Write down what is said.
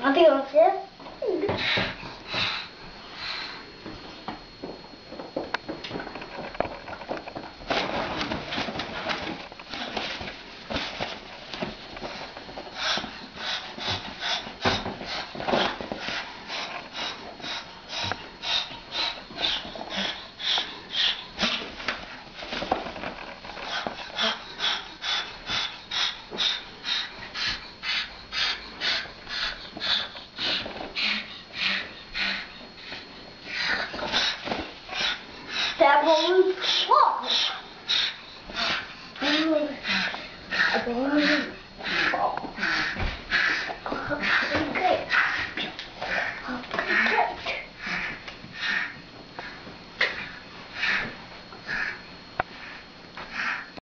I think I'm upstairs. That balloon flopped.